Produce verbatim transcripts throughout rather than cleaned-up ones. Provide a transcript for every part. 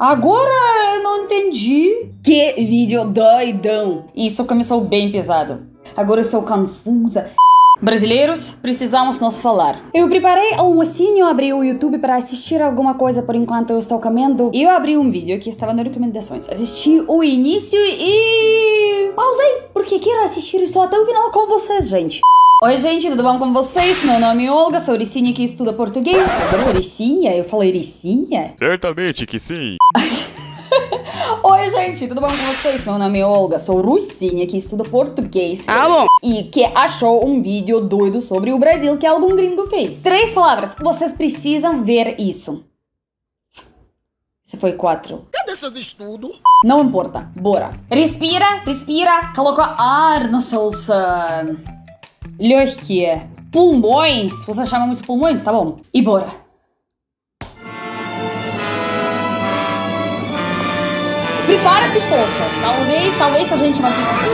Agora eu não entendi. Que vídeo doidão. Isso começou bem pesado. Agora eu estou confusa. Brasileiros, precisamos nos falar. Eu preparei o almocinho, abri o YouTube para assistir alguma coisa por enquanto eu estou comendo. E eu abri um vídeo que estava nas recomendações. Assisti o início e... pausei, porque quero assistir só até o final com vocês, gente. Oi, gente, tudo bom com vocês? Meu nome é Olga, sou Iricínia que estuda português. Perdão, Iricínia? Eu falei Iricínia? Certamente que sim. Oi, gente, tudo bom com vocês? Meu nome é Olga, sou Russinha que estuda português. Ah, bom. E que achou um vídeo doido sobre o Brasil que algum gringo fez. Três palavras, vocês precisam ver isso. Se foi quatro. Cadê seus estudos? Não importa, bora. Respira, respira, coloca ar nos seus uh, lógicos pulmões. Vocês chamam isso pulmões, tá bom? E bora. Prepara a pipoca. Talvez, talvez a gente vai precisar.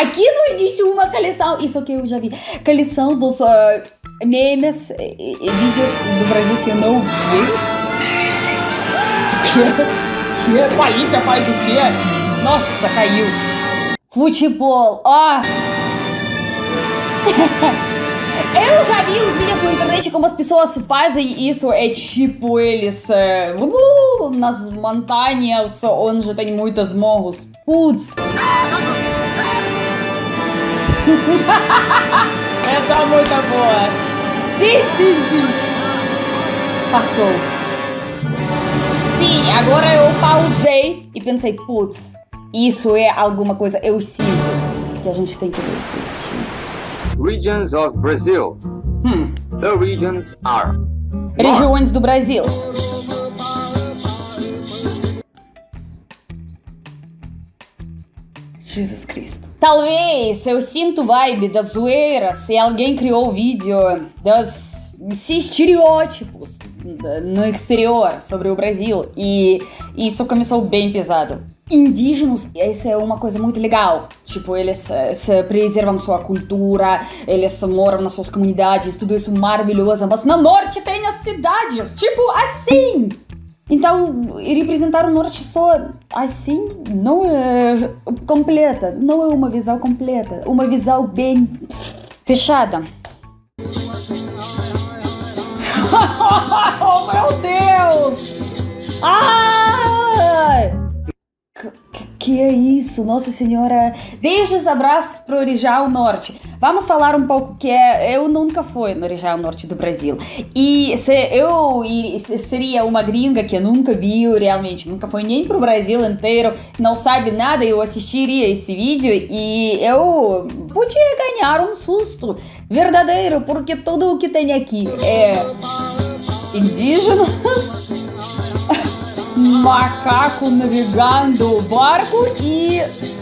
Aqui no início uma coleção, isso que eu já vi, coleção dos uh, memes e, e vídeos do Brasil que eu não vi. Que, que polícia faz o quê? Nossa, caiu. Futebol, ah. Eu já vi os vídeos na internet como as pessoas fazem isso, é tipo eles é, nas montanhas onde tem muitos morros. Putz! Essa é muito boa! Sim, sim, sim! Passou. Sim, agora eu pausei e pensei, putz, isso é alguma coisa, eu sinto que a gente tem que ver isso. Regions of Brazil. Hmm. The regions are. Regiões do Brasil. Jesus Cristo. Talvez eu sinto vibe da zoeira se alguém criou o vídeo dos estereótipos no exterior sobre o Brasil e isso começou bem pesado. Indígenas, essa é uma coisa muito legal. Tipo, eles se preservam sua cultura, eles moram nas suas comunidades, tudo isso maravilhoso. Mas no norte tem as cidades, tipo assim. Então, representar o norte só assim não é completa, não é uma visão completa, uma visão bem fechada. Oh meu Deus! Ah! Que é isso, Nossa Senhora. Beijos, abraços pro Região Norte. Vamos falar um pouco que é, eu nunca fui no Região Norte do Brasil. E se eu e, se seria uma gringa que nunca viu realmente, nunca foi nem pro Brasil inteiro, não sabe nada, eu assistiria esse vídeo e eu podia ganhar um susto verdadeiro, porque tudo o que tem aqui é indígenas, macaco navegando o barco e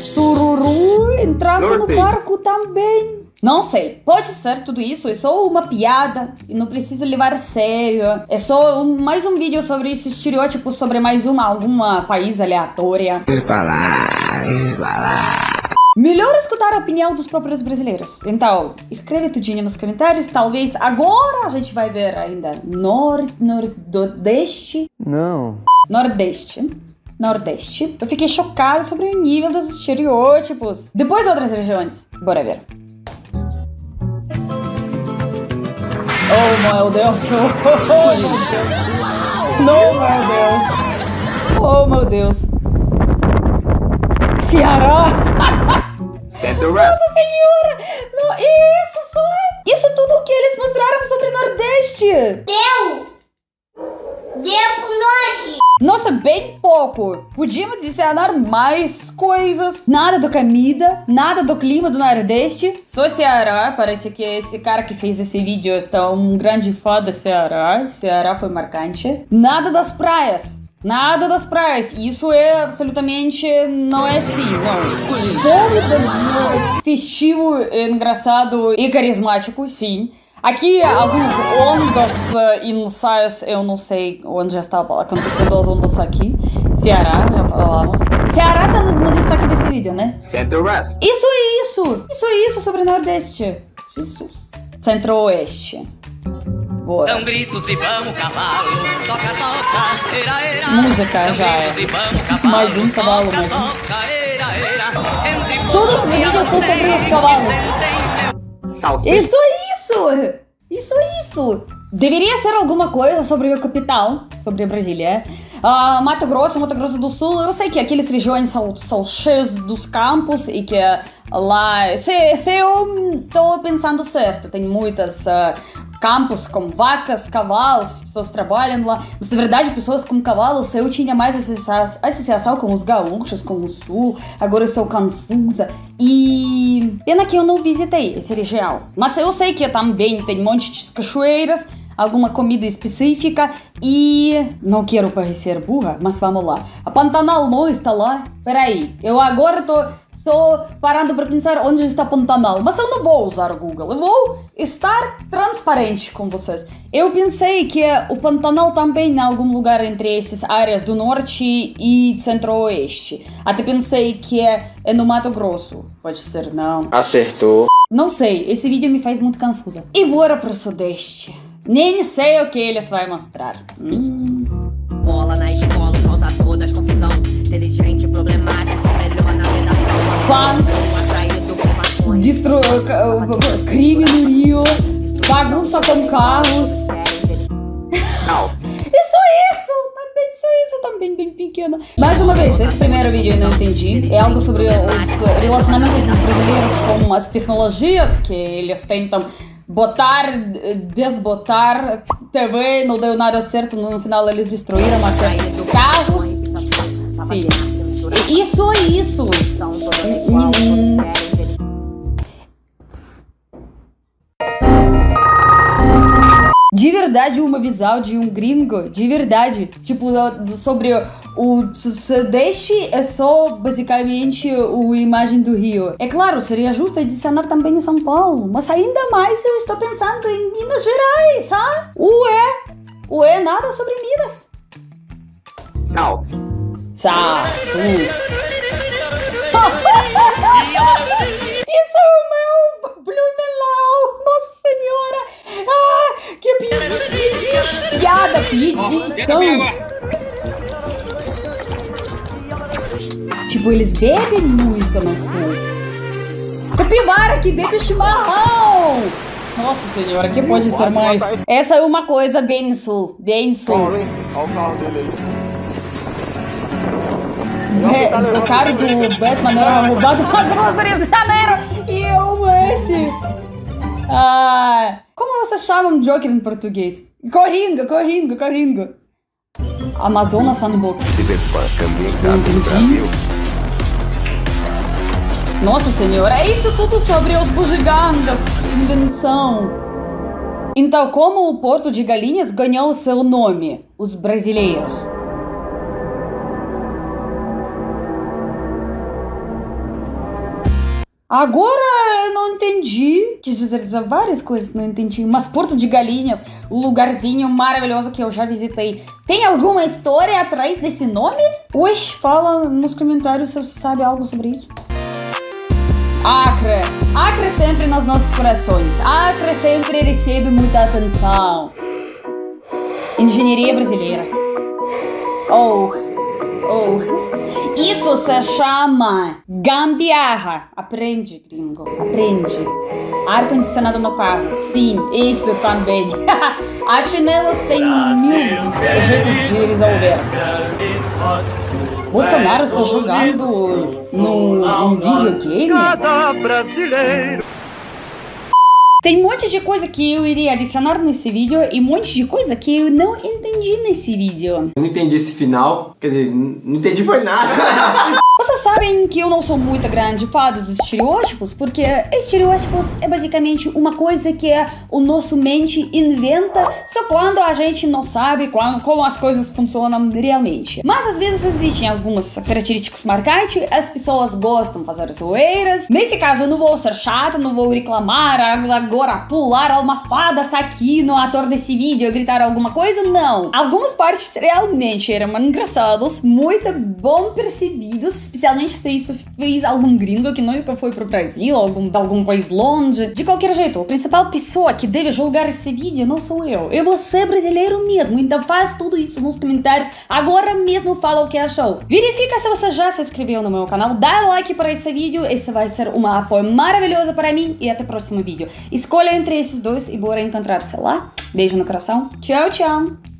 sururu entrando Northeast. No barco também. Não sei, pode ser tudo isso, é só uma piada e não precisa levar a sério. É só um, mais um vídeo sobre esse estereótipo, sobre mais uma, alguma país aleatória. Melhor escutar a opinião dos próprios brasileiros. Então, escreve tudinho nos comentários. Talvez agora a gente vai ver ainda Norte, Nordeste. Não. Nordeste. Nordeste. Eu fiquei chocada sobre o nível dos estereótipos. Depois outras regiões. Bora ver. Oh, meu Deus. Oh, meu Deus. Não, meu Deus. Oh, meu Deus. Ceará. Nossa Senhora! Não, isso só... Isso tudo o que eles mostraram sobre o Nordeste! Deu! Deu pro norte! Nossa, bem pouco! Podíamos adicionar mais coisas. Nada da comida, nada do clima do Nordeste. Só Ceará, parece que esse cara que fez esse vídeo está um grande fã do Ceará. Ceará foi marcante. Nada das praias. Nada das praias, isso é absolutamente não é assim, não. Todo festivo, engraçado e carismático, sim. Aqui alguns ondas e ensaios, eu não sei onde já está acontecendo as ondas aqui. Ceará, já falamos. Ceará tá no destaque desse vídeo, né? Centro-oeste. Isso é isso! Isso é isso sobre o Nordeste. Jesus. Centro-oeste. Boa. Dão gritos e vamos cavalo, toca, toca, era, era. Música já é. Mais um cavalo, mais um. Todos os vídeos são sobre os cavalos. Salve. Isso é isso! Isso é isso! Deveria ser alguma coisa sobre a capital, sobre a Brasília. Uh, Mato Grosso, Mato Grosso do Sul, eu sei que aqueles regiões são, são cheios dos campos e que lá, se, se eu estou pensando certo, tem muitos uh, campos com vacas, cavalos, pessoas trabalham lá, mas na verdade pessoas com cavalos eu tinha mais associação com os gaúchos, com o sul, agora eu estou confusa e pena que eu não visitei essa região, mas eu sei que também tem um monte de cachoeiras, alguma comida específica e... Não quero parecer burra, mas vamos lá. A Pantanal não está lá? Peraí, eu agora tô, tô parando para pensar onde está Pantanal, mas eu não vou usar o Google, eu vou estar transparente com vocês. Eu pensei que o Pantanal também em algum lugar entre essas áreas do norte e centro-oeste. Até pensei que é no Mato Grosso. Pode ser, não. Acertou. Não sei, esse vídeo me faz muito confusa. E bora pro Sudeste. Nem sei o que eles vão mostrar. Hum. Bola na escola, causa todas confusão. Inteligente, problemática, melhor na redação. Funk, destru... crime no Rio, bagunça com carros. Não. Isso é isso! Também, isso é isso, também bem pequeno. Mais uma vez, esse primeiro vídeo eu não entendi. É algo sobre os relacionamentos dos brasileiros com as tecnologias que eles tentam... Botar, desbotar, T V, não deu nada certo, no final eles destruíram até carros. Sim. Isso é isso. De verdade, uma visão de um gringo, de verdade, tipo, sobre o Sudeste é só, basicamente, a imagem do Rio. É claro, seria justo adicionar também em São Paulo, mas ainda mais eu estou pensando em Minas Gerais, ah? Ué, ué, nada sobre Minas. South. South. Isso é o meu Blumenau, Nossa Senhora! Ah, que pedi, piada, pedição! Tipo, eles bebem muito, não sei. Capivara que bebe chimarrão! Nossa Senhora, que pode ser mais? Essa é uma coisa bem sul, bem sul. Olha o carro dele aí. O cara do Batman era roubado nas ruas do Rio de Janeiro e o Messi. Ah, como vocês chamam Joker em português? Coringa, Coringa, Coringa. Amazonas Sandbox. Nossa Senhora, é isso tudo sobre os bugigangas, invenção. Então, como o Porto de Galinhas ganhou seu nome? Os brasileiros. Agora eu não entendi, quis dizer várias coisas não entendi, mas Porto de Galinhas, o lugarzinho maravilhoso que eu já visitei, tem alguma história atrás desse nome? Oxe, fala nos comentários se você sabe algo sobre isso. Acre, Acre sempre nos nossos corações, Acre sempre recebe muita atenção. Engenharia brasileira. Oh... Oh. Isso se chama gambiarra. Aprende, gringo. Aprende. Ar-condicionado no carro. Sim, isso também. As chinelas têm mil jeitos de resolver. Bolsonaro está jogando num videogame? Tem um monte de coisa que eu iria adicionar nesse vídeo e um monte de coisa que eu não entendi nesse vídeo. Não entendi esse final, quer dizer, não entendi foi nada. Vocês sabem que eu não sou muito grande fã dos estereótipos, porque estereótipos é basicamente uma coisa que o nosso mente inventa só quando a gente não sabe como, como as coisas funcionam realmente. Mas às vezes existem algumas características marcantes, as pessoas gostam de fazer zoeiras. Nesse caso eu não vou ser chata, não vou reclamar, agora pular uma fada aqui no ator desse vídeo, gritar alguma coisa, não. Algumas partes realmente eram engraçadas, muito bom percebidos, especialmente sinceramente, se isso fez algum gringo que nunca foi pro Brasil, algum, de algum país longe. De qualquer jeito, a principal pessoa que deve julgar esse vídeo não sou eu. É você, brasileiro mesmo. Então faz tudo isso nos comentários. Agora mesmo fala o que achou. Verifica se você já se inscreveu no meu canal. Dá like para esse vídeo. Esse vai ser um apoio maravilhoso para mim. E até o próximo vídeo. Escolha entre esses dois e bora encontrar-se lá. Beijo no coração. Tchau, tchau.